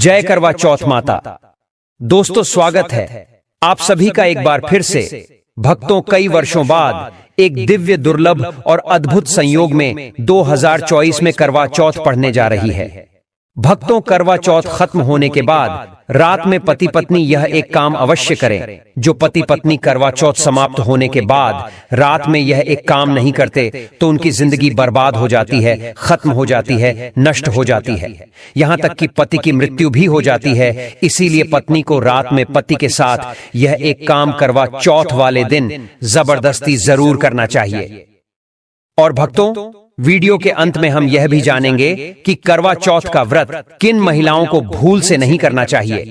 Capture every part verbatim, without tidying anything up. जय करवा चौथ माता। दोस्तों, स्वागत है आप सभी का एक बार फिर से। भक्तों, कई वर्षों बाद एक दिव्य, दुर्लभ और अद्भुत संयोग में दो हज़ार चौबीस में करवा चौथ पढ़ने जा रही है। भक्तों, करवा चौथ खत्म होने के बाद रात में पति पत्नी यह एक काम अवश्य करें। जो पति पत्नी करवा चौथ समाप्त होने के बाद रात में यह एक काम नहीं करते तो उनकी जिंदगी बर्बाद हो जाती है, खत्म हो जाती है, नष्ट हो जाती है, यहाँ तक कि पति की मृत्यु भी हो जाती है। इसीलिए पत्नी को रात में पति के साथ यह एक काम करवा चौथ वाले दिन जबरदस्ती जरूर करना चाहिए। और भक्तों, वीडियो के अंत में हम यह भी जानेंगे कि करवा चौथ का व्रत किन महिलाओं को भूल से नहीं करना चाहिए।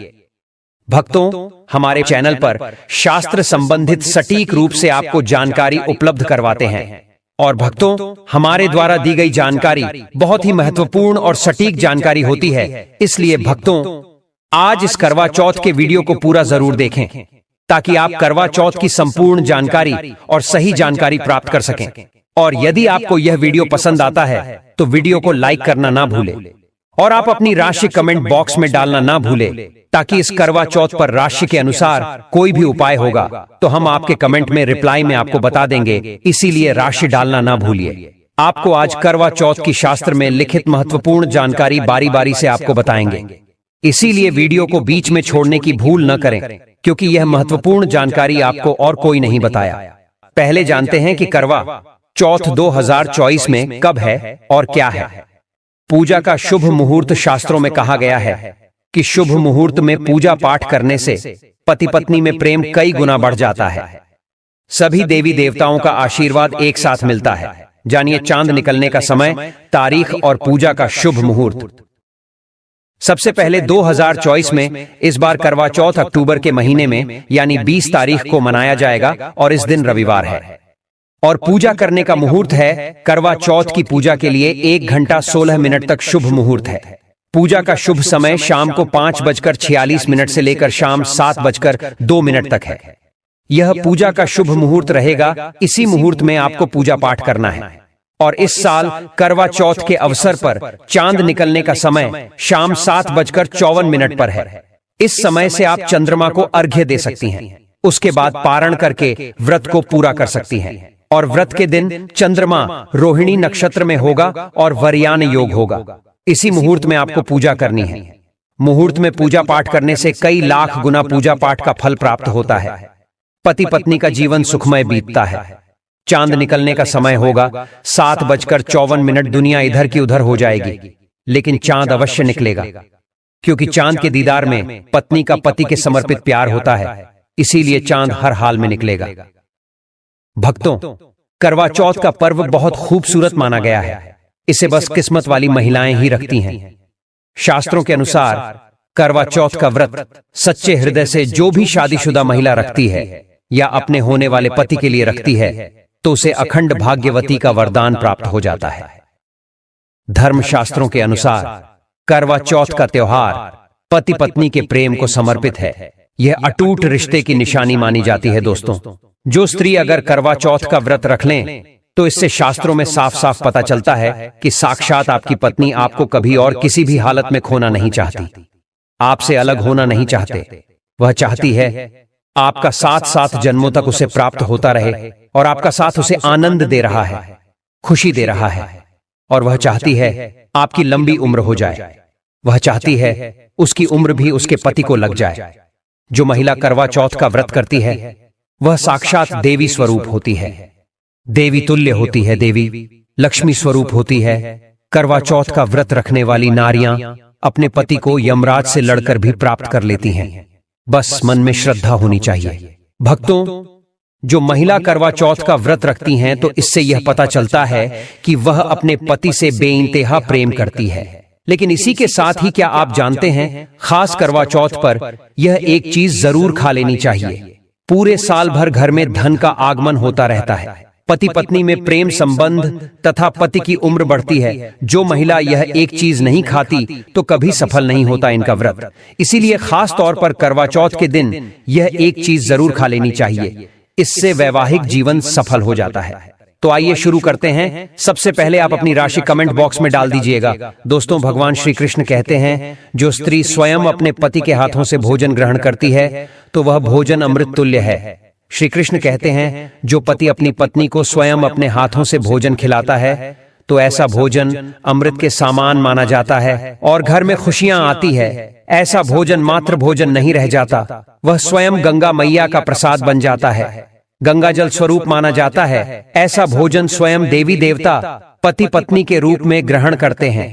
भक्तों, हमारे चैनल पर शास्त्र संबंधित सटीक रूप से आपको जानकारी उपलब्ध करवाते हैं। और भक्तों, हमारे द्वारा दी गई जानकारी बहुत ही महत्वपूर्ण और सटीक जानकारी होती है। इसलिए भक्तों, आज इस करवा चौथ के वीडियो को पूरा जरूर देखें ताकि आप करवा चौथ की संपूर्ण जानकारी और सही जानकारी प्राप्त कर सकें। और यदि आपको यह वीडियो पसंद आता है तो वीडियो को लाइक करना ना भूले और आप अपनी राशि कमेंट बॉक्स में डालना ना भूले, ताकि इस करवा चौथ पर राशि के अनुसार कोई भी उपाय होगा तो हम आपके कमेंट में रिप्लाई में आपको बता देंगे। इसीलिए राशि डालना ना भूलिए। आपको आज करवा चौथ की शास्त्र में लिखित महत्वपूर्ण जानकारी बारी बारी से आपको बताएंगे। इसीलिए वीडियो को बीच में छोड़ने की भूल न करें, क्योंकि यह महत्वपूर्ण जानकारी आपको और कोई नहीं बताया। पहले जानते हैं कि करवा चौथ दो हज़ार चौबीस में कब है और क्या है। पूजा का शुभ मुहूर्त शास्त्रों में कहा गया है कि शुभ मुहूर्त में पूजा पाठ करने से पति पत्नी में प्रेम कई गुना बढ़ जाता है। सभी देवी देवताओं का आशीर्वाद एक साथ मिलता है। जानिए चांद निकलने का समय, तारीख और पूजा का शुभ मुहूर्त। सबसे पहले दो हज़ार चौबीस में इस बार करवा चौथ अक्टूबर के महीने में यानी बीस तारीख को मनाया जाएगा और इस दिन रविवार है। और पूजा करने का मुहूर्त है करवा चौथ की पूजा के लिए एक घंटा सोलह मिनट तक शुभ मुहूर्त है। पूजा का शुभ समय शाम को पांच बजकर छियालीस मिनट से लेकर शाम सात बजकर दो मिनट तक है। यह पूजा का शुभ मुहूर्त रहेगा। इसी मुहूर्त में आपको पूजा पाठ करना है। और इस साल करवा चौथ के अवसर पर चांद निकलने का समय शाम सात बजकर चौवन मिनट पर है। इस समय से आप चंद्रमा को अर्घ्य दे सकती हैं। उसके बाद पारण करके व्रत को पूरा कर सकती हैं। और व्रत के दिन चंद्रमा रोहिणी नक्षत्र में होगा और वरयान योग होगा। इसी मुहूर्त में आपको पूजा करनी है। मुहूर्त में पूजा पाठ करने से कई लाख गुना पूजा पाठ का फल प्राप्त होता है। पति पत्नी का जीवन सुखमय बीतता है। चांद निकलने का समय होगा सात बजकर चौवन मिनट। दुनिया इधर की उधर हो जाएगी, लेकिन चांद अवश्य निकलेगा, क्योंकि चांद के दीदार में पत्नी का पति के समर्पित प्यार होता है। इसीलिए चांद हर हाल में निकलेगा। भक्तों, करवा चौथ का पर्व बहुत खूबसूरत माना गया है। इसे बस किस्मत वाली महिलाएं ही रखती हैं। शास्त्रों के अनुसार करवा चौथ का व्रत सच्चे हृदय से जो भी शादीशुदा महिला रखती है या अपने होने वाले पति के लिए रखती है तो उसे अखंड भाग्यवती का वरदान प्राप्त हो जाता है। धर्म शास्त्रों के अनुसार करवा चौथ का त्योहार पति पत्नी के प्रेम को समर्पित है। यह अटूट रिश्ते की निशानी मानी जाती है। दोस्तों, जो स्त्री अगर करवा चौथ का व्रत रख लें तो इससे शास्त्रों में साफ साफ पता चलता है कि साक्षात आपकी पत्नी आपको कभी और किसी भी हालत में खोना नहीं चाहती, आपसे अलग होना नहीं चाहते। वह चाहती है आपका साथ साथ जन्मों तक उसे प्राप्त होता रहे और आपका साथ उसे आनंद दे रहा है, खुशी दे रहा है। और वह चाहती है आपकी लंबी उम्र हो जाए। वह चाहती है उसकी उम्र भी उसके पति को लग जाए। जो महिला करवा चौथ का व्रत करती है वह साक्षात देवी स्वरूप होती है, देवी तुल्य होती है, देवी लक्ष्मी स्वरूप होती है। करवा चौथ का व्रत रखने वाली नारियां अपने पति को यमराज से लड़कर भी प्राप्त कर लेती हैं। बस मन में श्रद्धा होनी चाहिए। भक्तों, जो महिला करवा चौथ का व्रत रखती हैं तो इससे यह पता चलता है कि वह अपने पति से बेइंतहा प्रेम करती है। लेकिन इसी के साथ ही क्या आप जानते हैं, खास करवा चौथ पर यह एक चीज जरूर खा लेनी चाहिए। पूरे साल भर घर में धन का आगमन होता रहता है। पति पत्नी में प्रेम संबंध तथा पति की उम्र बढ़ती है। जो महिला यह एक चीज नहीं खाती तो कभी सफल नहीं होता इनका व्रत। इसीलिए खास तौर पर करवा चौथ के दिन यह एक चीज जरूर खा लेनी चाहिए। इससे वैवाहिक जीवन सफल हो जाता है। तो आइए शुरू करते हैं। सबसे पहले आप अपनी राशि कमेंट बॉक्स में डाल दीजिएगा। दोस्तों, भगवान श्री कृष्ण कहते हैं, जो स्त्री स्वयं अपने पति के हाथों से भोजन ग्रहण करती है तो वह भोजन अमृत तुल्य है। श्री कृष्ण कहते हैं, जो पति अपनी पत्नी को स्वयं अपने हाथों से भोजन खिलाता है तो ऐसा भोजन अमृत के सामान माना जाता है और घर में खुशियां आती है। ऐसा भोजन मात्र भोजन नहीं रह जाता, वह स्वयं गंगा मैया का प्रसाद बन जाता है, गंगा जल स्वरूप माना जाता है। ऐसा भोजन स्वयं देवी देवता पति पत्नी के रूप में ग्रहण करते हैं।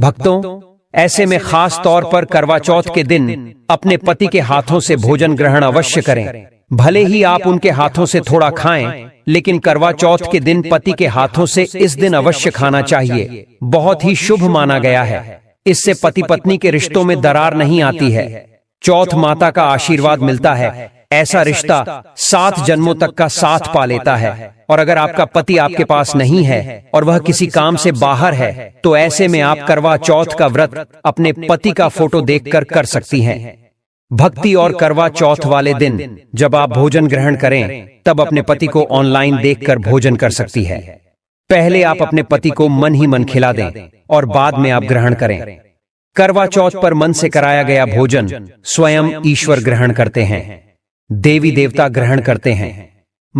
भक्तों, ऐसे में खास तौर पर करवा चौथ के दिन अपने पति के हाथों से भोजन ग्रहण अवश्य करें। भले ही आप उनके हाथों से थोड़ा खाएं, लेकिन करवा चौथ के दिन पति के हाथों से इस दिन अवश्य खाना चाहिए। बहुत ही शुभ माना गया है, इससे पति पत्नी के रिश्तों में दरार नहीं आती है। चौथ माता का आशीर्वाद मिलता है, ऐसा रिश्ता सात जन्मों तक का साथ पा लेता है। और अगर आपका पति आपके पास नहीं है और वह किसी काम से बाहर है तो ऐसे में आप करवा चौथ का व्रत अपने पति का फोटो देखकर कर सकती हैं। भक्ति और करवा चौथ वाले दिन जब आप भोजन ग्रहण करें तब अपने पति को ऑनलाइन देखकर भोजन कर सकती है। पहले आप अपने पति को मन ही मन खिला दें और बाद में आप ग्रहण करें। करवा चौथ पर मन से कराया गया भोजन स्वयं ईश्वर ग्रहण करते हैं, देवी देवता ग्रहण करते हैं।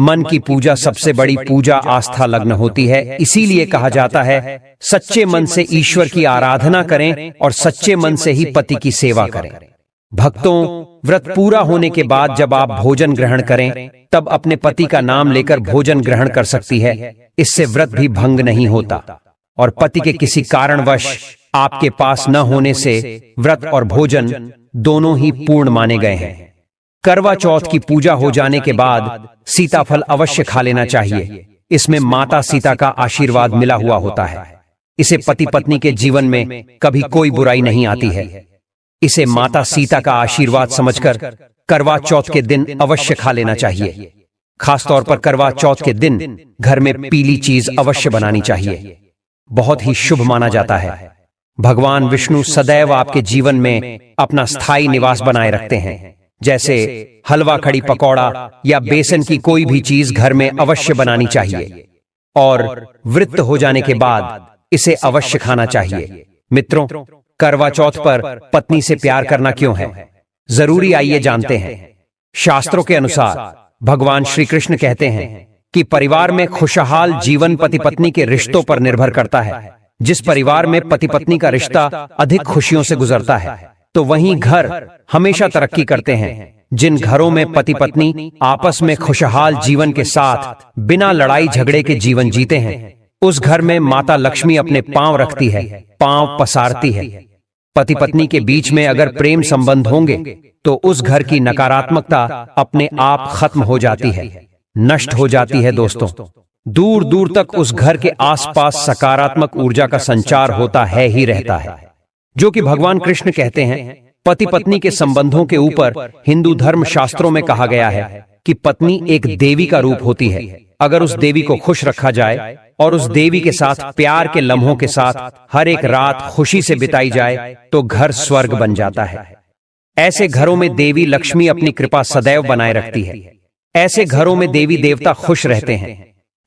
मन की पूजा सबसे बड़ी पूजा आस्था लग्न होती है, इसीलिए कहा जाता है सच्चे मन से ईश्वर की आराधना करें और सच्चे मन से ही पति की सेवा करें। भक्तों, व्रत पूरा होने के बाद जब आप भोजन ग्रहण करें तब अपने पति का नाम लेकर भोजन ग्रहण कर सकती है। इससे व्रत भी भंग नहीं होता और पति के किसी कारणवश आपके पास न होने से व्रत और भोजन दोनों ही पूर्ण माने गए हैं। करवा चौथ की पूजा हो जाने के बाद सीताफल अवश्य खा लेना चाहिए, इसमें माता सीता का आशीर्वाद मिला हुआ होता है। इसे पति पत्नी के जीवन में कभी कोई बुराई नहीं आती है। इसे माता सीता का आशीर्वाद समझकर करवा चौथ के दिन अवश्य खा लेना चाहिए। खासतौर पर करवा चौथ के दिन घर में पीली चीज अवश्य बनानी चाहिए, बहुत ही शुभ माना जाता है। भगवान विष्णु सदैव आपके जीवन में अपना स्थायी निवास बनाए रखते हैं। जैसे हलवा, खड़ी पकौड़ा या बेसन की कोई भी चीज घर में अवश्य बनानी चाहिए और व्रत हो जाने के बाद इसे अवश्य खाना चाहिए। मित्रों, करवा चौथ पर पत्नी से प्यार करना क्यों है जरूरी, आइए जानते हैं। शास्त्रों के अनुसार भगवान श्री कृष्ण कहते हैं कि परिवार में खुशहाल जीवन पति पत्नी के रिश्तों पर निर्भर करता है। जिस परिवार में पति पत्नी का रिश्ता अधिक खुशियों से गुजरता है तो वहीं घर हमेशा तरक्की करते हैं। जिन घरों में पति पत्नी आपस में खुशहाल जीवन के साथ बिना लड़ाई झगड़े के जीवन जीते हैं उस घर में माता लक्ष्मी अपने पांव रखती है, पांव पसारती है। पति पत्नी के बीच में अगर प्रेम संबंध होंगे तो उस घर की नकारात्मकता अपने आप खत्म हो जाती है, नष्ट हो जाती है। दोस्तों, दूर दूर तक उस घर के आसपास सकारात्मक ऊर्जा का संचार होता है ही रहता है, जो कि भगवान कृष्ण कहते हैं। पति पत्नी के संबंधों के ऊपर हिंदू धर्म शास्त्रों में कहा गया है कि पत्नी एक देवी का रूप होती है। अगर उस देवी को खुश रखा जाए और उस देवी के साथ प्यार के लम्हों के साथ हर एक रात खुशी से बिताई जाए तो घर स्वर्ग बन जाता है। ऐसे घरों में देवी लक्ष्मी अपनी कृपा सदैव बनाए रखती है। ऐसे घरों में देवी देवता खुश रहते हैं।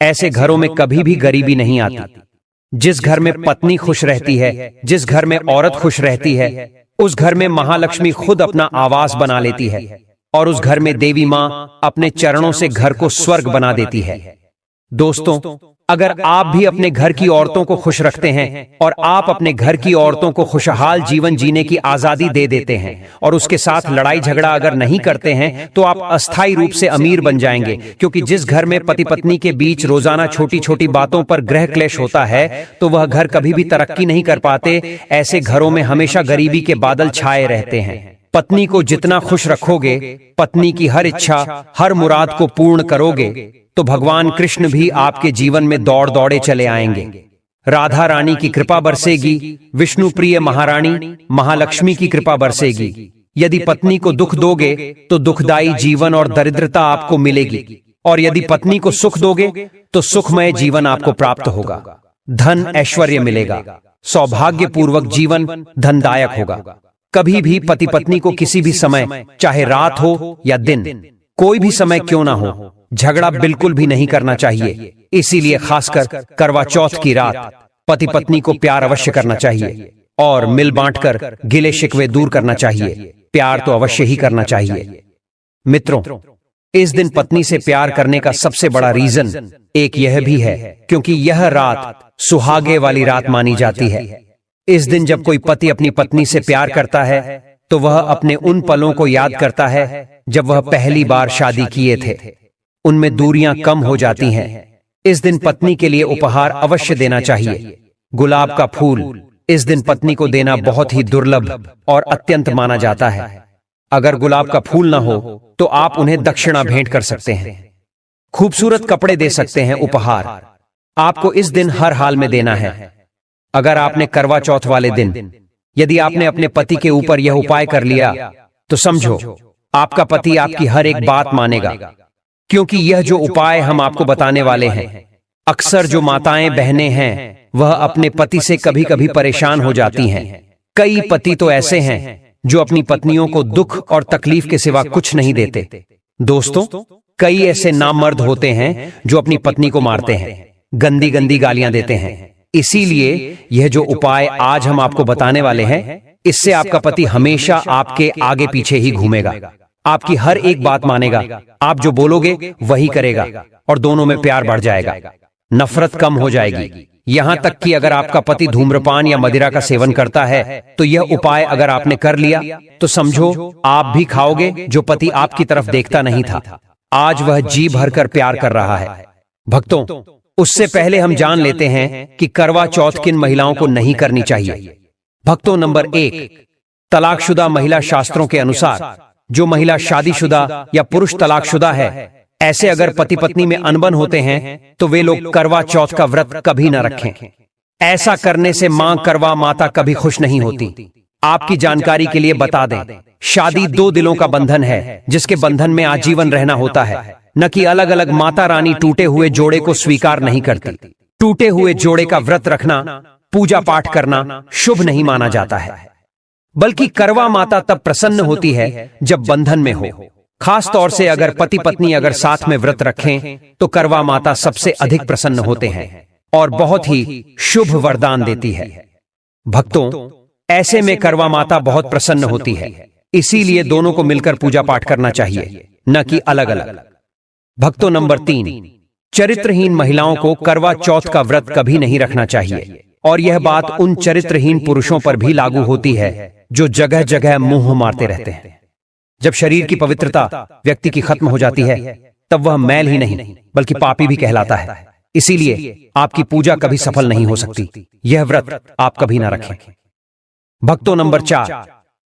ऐसे घरों में कभी भी गरीबी नहीं आती। जिस घर में पत्नी खुश रहती है, जिस घर में औरत खुश रहती है, उस घर में महालक्ष्मी खुद अपना आवास बना लेती है और उस घर में देवी मां अपने चरणों से घर को स्वर्ग बना देती है। दोस्तों, अगर आप भी अपने घर की औरतों को खुश रखते हैं और आप अपने घर की औरतों को खुशहाल जीवन जीने की आजादी दे देते हैं और उसके साथ लड़ाई झगड़ा अगर नहीं करते हैं तो आप अस्थायी रूप से अमीर बन जाएंगे, क्योंकि जिस घर में पति पत्नी के बीच रोजाना छोटी छोटी बातों पर गृह क्लेश होता है तो वह घर कभी भी तरक्की नहीं कर पाते। ऐसे घरों में हमेशा गरीबी के बादल छाए रहते हैं। पत्नी को जितना खुश रखोगे, पत्नी की हर इच्छा हर मुराद को पूर्ण करोगे तो भगवान कृष्ण भी आपके जीवन में दौड़ दौड़े चले आएंगे। राधा रानी की कृपा बरसेगी, विष्णु प्रिय महारानी महालक्ष्मी की कृपा बरसेगी। यदि पत्नी को दुख दोगे तो दुखदायी जीवन और दरिद्रता आपको मिलेगी और यदि पत्नी को सुख दोगे तो सुखमय जीवन आपको प्राप्त होगा, धन ऐश्वर्य मिलेगा, सौभाग्यपूर्वक जीवन धनदायक होगा। कभी भी पति पत्नी को किसी भी समय, चाहे रात हो या दिन, कोई भी समय क्यों ना हो, झगड़ा बिल्कुल भी नहीं करना चाहिए। इसीलिए खासकर करवा चौथ की रात पति पत्नी को प्यार अवश्य करना चाहिए और मिल बांटकर गिले शिकवे दूर करना चाहिए। प्यार तो अवश्य ही करना चाहिए। मित्रों, इस दिन पत्नी से प्यार करने का सबसे बड़ा रीजन एक यह भी है क्योंकि यह रात सुहागे वाली रात मानी जाती है। इस दिन जब कोई पति अपनी पत्नी से प्यार करता है तो वह अपने उन पलों को याद करता है जब वह पहली बार शादी किए थे। उनमें दूरियां कम हो जाती हैं। इस दिन पत्नी के लिए उपहार अवश्य देना चाहिए। गुलाब का फूल इस दिन पत्नी को देना बहुत ही दुर्लभ और अत्यंत माना जाता है। अगर गुलाब का फूल ना हो तो आप उन्हें दक्षिणा भेंट कर सकते हैं। खूबसूरत कपड़े दे सकते हैं। उपहार आपको इस दिन हर हाल में देना है। अगर आपने करवा चौथ वाले दिन यदि आपने अपने पति के ऊपर यह उपाय कर लिया तो समझो आपका पति आपकी हर एक बात मानेगा, क्योंकि यह जो उपाय हम आपको बताने वाले हैं, अक्सर जो माताएं बहनें हैं वह अपने पति से कभी कभी परेशान हो जाती हैं। कई पति तो ऐसे हैं जो अपनी पत्नियों को दुख और तकलीफ के सिवा कुछ नहीं देते। दोस्तों, कई ऐसे नामर्द होते हैं जो अपनी पत्नी को मारते हैं, गंदी गंदी गालियां देते हैं। इसीलिए यह जो उपाय आज हम आपको बताने वाले हैं, इससे आपका पति हमेशा आपके आगे पीछे ही घूमेगा, आपकी हर एक बात मानेगा, आप जो बोलोगे वही करेगा और दोनों में प्यार बढ़ जाएगा, नफरत कम हो जाएगी। यहाँ तक कि अगर आपका पति धूम्रपान या मदिरा का सेवन करता है तो यह उपाय अगर आपने कर लिया तो समझो आप भी खाओगे जो पति आपकी तरफ देखता नहीं था, आज वह जी भरकर प्यार कर रहा है। भक्तों, उससे पहले हम जान लेते हैं कि करवा चौथ किन महिलाओं को नहीं करनी चाहिए। भक्तों, नंबर एक, तलाकशुदा महिला। शास्त्रों के अनुसार जो महिला शादीशुदा या पुरुष तलाकशुदा है, ऐसे अगर पति पत्नी में अनबन होते हैं तो वे लोग करवा चौथ का व्रत कभी न रखें। ऐसा करने से मां करवा माता कभी खुश नहीं होती। आपकी जानकारी के लिए बता दें, शादी दो दिलों का बंधन है जिसके बंधन में आजीवन रहना होता है, न कि अलग अलग। माता रानी टूटे हुए जोड़े को स्वीकार नहीं करती। टूटे हुए जोड़े का व्रत रखना, पूजा पाठ करना शुभ नहीं माना जाता है, बल्कि करवा माता तब प्रसन्न होती है जब बंधन में हो। खास तौर से अगर पति पत्नी अगर साथ में व्रत रखें तो करवा माता सबसे अधिक प्रसन्न होते हैं और बहुत ही शुभ वरदान देती है। भक्तों, ऐसे में करवा माता बहुत प्रसन्न होती है, इसीलिए दोनों को मिलकर पूजा पाठ करना चाहिए, न कि अलग अलग। भक्तों, नंबर तीन, चरित्रहीन महिलाओं को करवा चौथ का व्रत कभी नहीं रखना चाहिए और यह बात उन चरित्रहीन पुरुषों पर भी लागू होती है जो जगह जगह मुंह मारते रहते हैं। जब शरीर की पवित्रता व्यक्ति की खत्म हो जाती है तब वह मैल ही नहीं बल्कि पापी भी कहलाता है। इसीलिए आपकी पूजा कभी सफल नहीं हो सकती। यह व्रत आप कभी ना रखें। भक्तों, नंबर चार,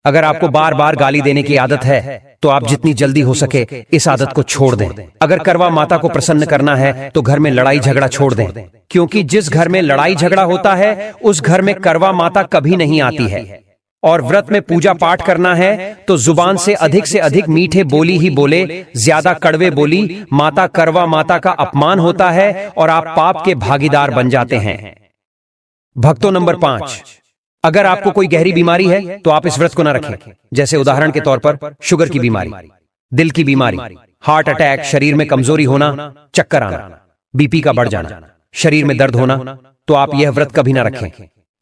अगर आपको बार बार गाली देने की आदत है तो आप जितनी जल्दी हो सके इस आदत को छोड़ दें। अगर करवा माता को प्रसन्न करना है तो घर में लड़ाई झगड़ा छोड़ दें, क्योंकि जिस घर में लड़ाई झगड़ा होता है उस घर में करवा माता कभी नहीं आती है। और व्रत में पूजा पाठ करना है तो जुबान से अधिक से अधिक मीठे बोली ही बोले, ज्यादा कड़वे बोली। माता करवा माता का अपमान होता है और आप पाप के भागीदार बन जाते हैं। भक्तों, नंबर पांच, अगर आपको कोई गहरी बीमारी है तो आप इस व्रत को न रखें। जैसे उदाहरण के तौर पर शुगर की बीमारी, दिल की बीमारी, हार्ट अटैक, शरीर में कमजोरी होना, चक्कर आना, बीपी का बढ़ जाना, शरीर में दर्द होना, तो आप यह व्रत कभी ना रखें,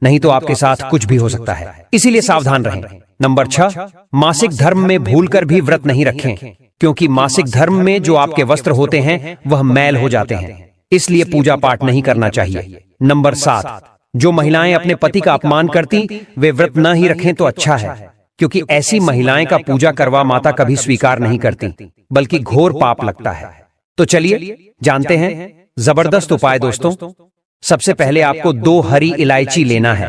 नहीं तो आपके साथ कुछ भी हो सकता है। इसीलिए सावधान रहें। नंबर छह, मासिक धर्म में भूलकर भी व्रत नहीं रखें, क्योंकि मासिक धर्म में जो आपके वस्त्र होते हैं वह मैल हो जाते हैं, इसलिए पूजा पाठ नहीं करना चाहिए। नंबर सात, जो महिलाएं अपने पति का अपमान करती वे व्रत न ही रखें तो अच्छा है, क्योंकि ऐसी महिलाएं का पूजा करवा माता कभी स्वीकार नहीं करती, बल्कि घोर पाप लगता है। तो चलिए जानते हैं जबरदस्त उपाय। दोस्तों, सबसे पहले आपको दो हरी इलायची लेना है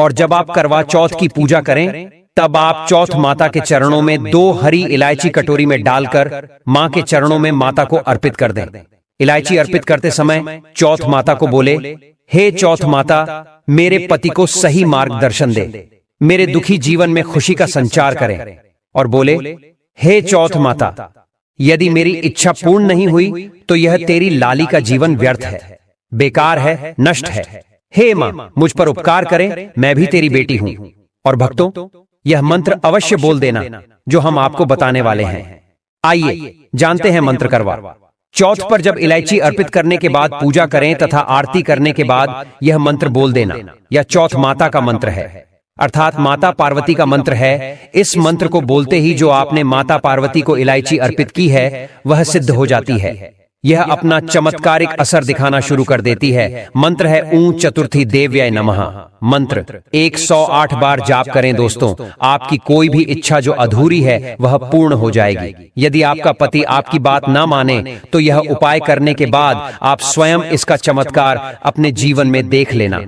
और जब आप करवा चौथ की पूजा करें तब आप चौथ माता के चरणों में दो हरी इलायची कटोरी में डालकर माँ के चरणों में माता को अर्पित कर दें। इलायची अर्पित करते समय चौथ माता को बोले, हे चौथ माता, मेरे पति को सही मार्गदर्शन दे, मेरे दुखी जीवन में खुशी का संचार करें। और बोले, हे चौथ माता, यदि मेरी इच्छा पूर्ण नहीं हुई तो यह तेरी लाली का जीवन व्यर्थ है, बेकार है, नष्ट है। हे माँ, मुझ पर उपकार करें, मैं भी तेरी बेटी हूँ। और भक्तों, यह मंत्र अवश्य बोल देना जो हम आपको बताने वाले हैं। आइए जानते हैं मंत्र करवा। चौथ पर जब इलायची अर्पित करने के बाद पूजा करें तथा आरती करने के बाद यह मंत्र बोल देना। यह चौथ माता का मंत्र है, अर्थात माता पार्वती का मंत्र है। इस मंत्र को बोलते ही जो आपने माता पार्वती को इलायची अर्पित की है वह सिद्ध हो जाती है। यह अपना चमत्कारिक असर दिखाना शुरू कर देती है। मंत्र है ऊं चतुर्थी देव्याय नमः। मंत्र एक सौ आठ बार जाप करें दोस्तों, आपकी कोई भी इच्छा जो अधूरी है वह पूर्ण हो जाएगी। यदि आपका पति आपकी बात ना माने तो यह उपाय करने के बाद आप स्वयं इसका चमत्कार अपने जीवन में देख लेना।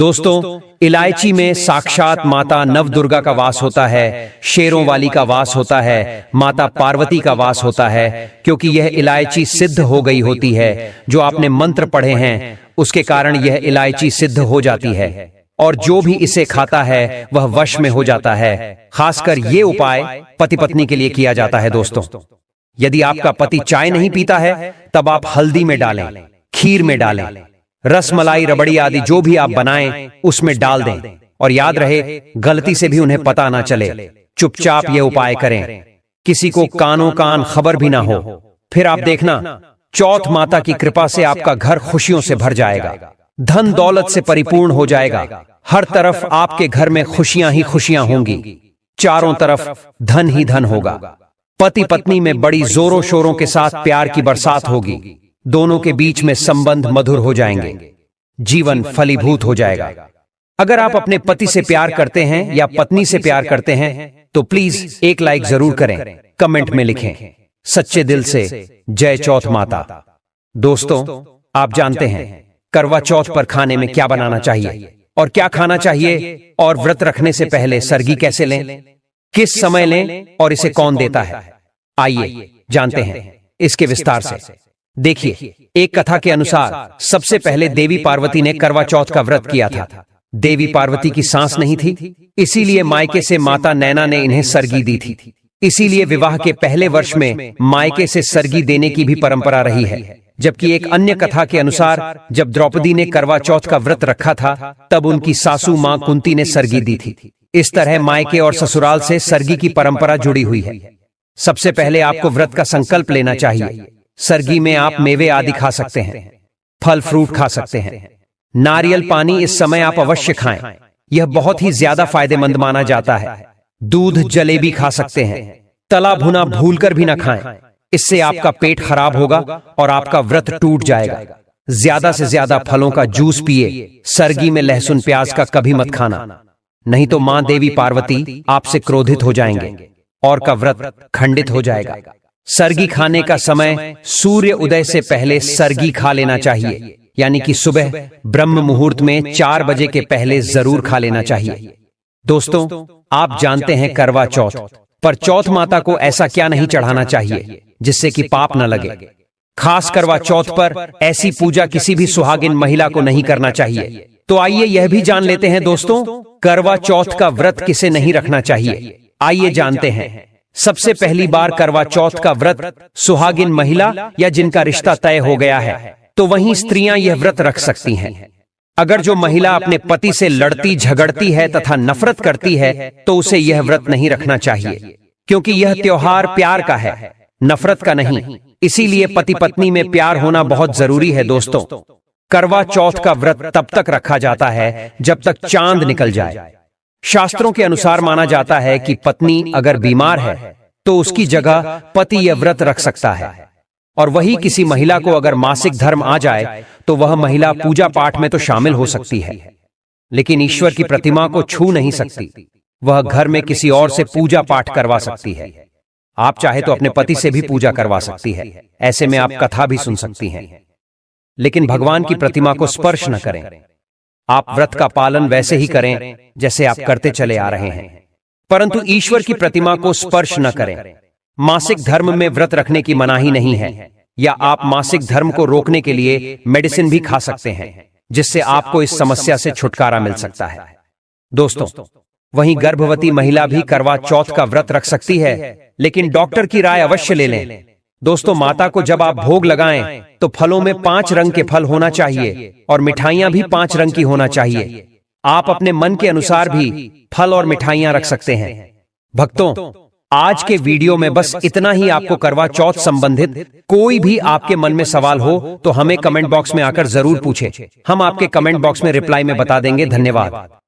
दोस्तों, इलायची में साक्षात माता नव दुर्गा का वास होता है, शेरों वाली का वास होता है, माता पार्वती का वास होता है, क्योंकि यह इलायची सिद्ध हो गई होती है। जो आपने मंत्र पढ़े हैं उसके कारण यह इलायची सिद्ध हो जाती है और जो भी इसे खाता है वह वश में हो जाता है। खासकर ये उपाय पति पत्नी के लिए किया जाता है दोस्तों। यदि आपका पति चाय नहीं पीता है तब आप हल्दी में डालें, खीर में डालें, रस मलाई रबड़ी आदि जो भी आप बनाएं उसमें डाल दें। और याद रहे, गलती से भी उन्हें पता ना चले, चुपचाप ये उपाय करें, किसी को कानों कान खबर भी ना हो। फिर आप देखना, चौथ माता की कृपा से आपका घर खुशियों से भर जाएगा, धन दौलत से परिपूर्ण हो जाएगा। हर तरफ आपके घर में खुशियां ही खुशियां होंगी, चारों तरफ धन ही धन होगा। पति पत्नी में बड़ी जोरों शोरों के साथ प्यार की बरसात होगी, दोनों के बीच में संबंध मधुर हो जाएंगे, जीवन फलीभूत हो जाएगा। अगर आप अपने पति से प्यार करते हैं या पत्नी से प्यार करते हैं तो प्लीज एक लाइक जरूर करें, कमेंट में लिखें सच्चे दिल से जय चौथ माता। दोस्तों, आप जानते हैं करवा चौथ पर खाने में क्या बनाना चाहिए और क्या खाना चाहिए, और व्रत रखने से पहले सर्गी कैसे लें, किस समय लें और इसे कौन देता है, आइए जानते हैं इसके विस्तार से। देखिए, एक कथा के अनुसार सबसे पहले देवी पार्वती ने करवा चौथ का व्रत किया था। देवी पार्वती की सांस नहीं थी, इसीलिए मायके से माता नैना ने इन्हें सर्गी दी थी। इसीलिए विवाह के पहले वर्ष में मायके से सर्गी देने की भी परंपरा रही है। जबकि एक अन्य कथा के अनुसार जब द्रौपदी ने करवा चौथ का व्रत रखा था तब उनकी सासू माँ कुंती ने सर्गी दी थी। इस तरह मायके और ससुराल से सर्गी की परंपरा जुड़ी हुई है। सबसे पहले आपको व्रत का संकल्प लेना चाहिए। सर्गी में आप मेवे आदि खा सकते हैं, फल फ्रूट खा सकते हैं, नारियल पानी इस समय आप अवश्य खाएं, यह बहुत ही ज्यादा फायदेमंद माना जाता है। दूध जलेबी खा सकते हैं, तला भुना भूलकर भी ना खाएं, इससे आपका पेट खराब होगा और आपका व्रत टूट जाएगा। ज्यादा से ज्यादा फलों का जूस पिए। सर्गी में लहसुन प्याज का कभी मत खाना, नहीं तो माँ देवी पार्वती आपसे क्रोधित हो जाएंगे और का व्रत खंडित हो जाएगा। सर्गी खाने का समय सूर्य उदय से पहले सर्गी खा लेना चाहिए, यानी कि सुबह ब्रह्म मुहूर्त में चार बजे के पहले जरूर खा लेना चाहिए। दोस्तों, आप जानते हैं करवा चौथ पर चौथ माता को ऐसा क्या नहीं चढ़ाना चाहिए जिससे कि पाप न लगे। खास करवा चौथ पर ऐसी पूजा किसी भी सुहागिन महिला को नहीं करना चाहिए। तो आइए यह भी जान लेते हैं दोस्तों, करवा चौथ का व्रत किसे नहीं रखना चाहिए, आइए जानते हैं। सबसे पहली बार करवा चौथ का व्रत सुहागिन महिला या जिनका रिश्ता तय हो गया है तो वहीं स्त्रियां यह व्रत रख सकती हैं। अगर जो महिला अपने पति से लड़ती झगड़ती है तथा नफरत करती है तो उसे यह व्रत नहीं रखना चाहिए, क्योंकि यह त्योहार प्यार का है, नफरत का नहीं। इसीलिए पति पत्नी में प्यार होना बहुत जरूरी है दोस्तों। करवा चौथ का व्रत तब तक रखा जाता है जब तक चांद निकल जाए। शास्त्रों के अनुसार माना जाता है कि पत्नी अगर बीमार है तो उसकी जगह पति यह व्रत रख सकता है। और वही किसी महिला को अगर मासिक धर्म आ जाए तो वह महिला पूजा पाठ में तो शामिल हो सकती है, लेकिन ईश्वर की प्रतिमा को छू नहीं सकती। वह घर में किसी और से पूजा पाठ करवा सकती है। आप चाहे तो अपने पति से भी पूजा करवा सकती है, ऐसे में आप कथा भी सुन सकती हैं, लेकिन भगवान की प्रतिमा को स्पर्श न करें। आप व्रत का पालन वैसे ही करें जैसे आप करते चले आ रहे हैं, परंतु ईश्वर की प्रतिमा को स्पर्श न करें। मासिक धर्म में व्रत रखने की मनाही नहीं है, या आप मासिक धर्म को रोकने के लिए मेडिसिन भी खा सकते हैं, जिससे आपको इस समस्या से छुटकारा मिल सकता है। दोस्तों, वहीं गर्भवती महिला भी करवा चौथ का व्रत रख सकती है, लेकिन डॉक्टर की राय अवश्य ले लें। दोस्तों, माता को जब आप भोग लगाएं तो फलों में पांच रंग के फल होना चाहिए और मिठाइयां भी पांच रंग की होना चाहिए। आप अपने मन के अनुसार भी फल और मिठाइयां रख सकते हैं। भक्तों, आज के वीडियो में बस इतना ही। आपको करवा चौथ संबंधित कोई भी आपके मन में सवाल हो तो हमें कमेंट बॉक्स में आकर जरूर पूछें, हम आपके कमेंट बॉक्स में रिप्लाई में बता देंगे। धन्यवाद।